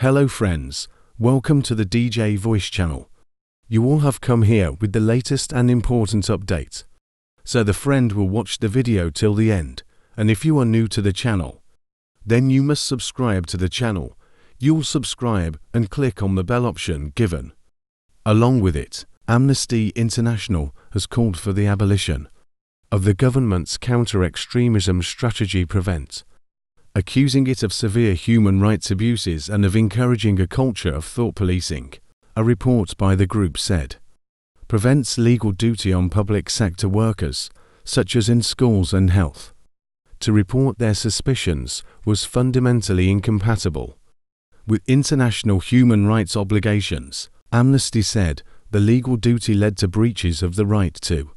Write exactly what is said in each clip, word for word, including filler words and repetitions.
Hello friends, welcome to the D J Voice channel. You all have come here with the latest and important update, so the friend will watch the video till the end, and if you are new to the channel, then you must subscribe to the channel. You'll subscribe and click on the bell option given. Along with it, Amnesty International has called for the abolition of the government's counter-extremism strategy Prevent, accusing it of severe human rights abuses and of encouraging a culture of thought policing. A report by the group said, Prevent's legal duty on public sector workers, such as in schools and health, to report their suspicions was fundamentally incompatible with international human rights obligations. Amnesty said the legal duty led to breaches of the right to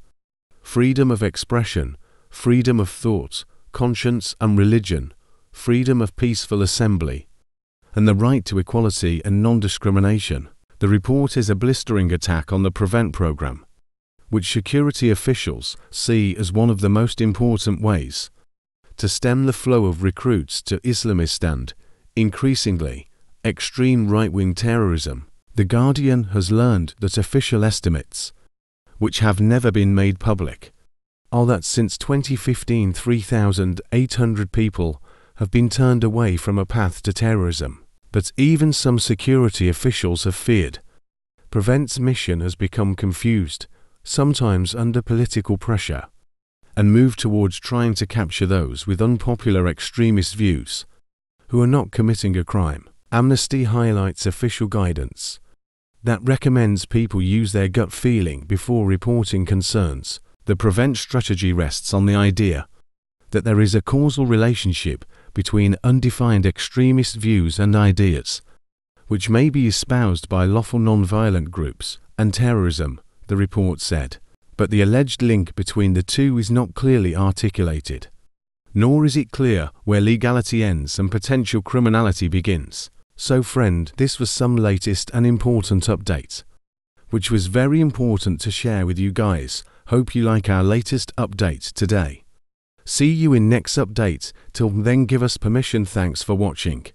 freedom of expression, freedom of thought, conscience and religion, freedom of peaceful assembly, and the right to equality and non-discrimination. The report is a blistering attack on the Prevent program, which security officials see as one of the most important ways to stem the flow of recruits to Islamist and, increasingly, extreme right-wing terrorism. The Guardian has learned that official estimates, which have never been made public, are that since twenty fifteen three thousand eight hundred people have been turned away from a path to terrorism. But even some security officials have feared Prevent's mission has become confused, sometimes under political pressure, and moved towards trying to capture those with unpopular extremist views who are not committing a crime. Amnesty highlights official guidance that recommends people use their gut feeling before reporting concerns. The Prevent strategy rests on the idea that there is a causal relationship between undefined extremist views and ideas, which may be espoused by lawful non-violent groups, and terrorism, the report said. But the alleged link between the two is not clearly articulated, nor is it clear where legality ends and potential criminality begins. So friend, this was some latest and important update, which was very important to share with you guys. Hope you like our latest update today. See you in next update. Till then, give us permission. Thanks for watching.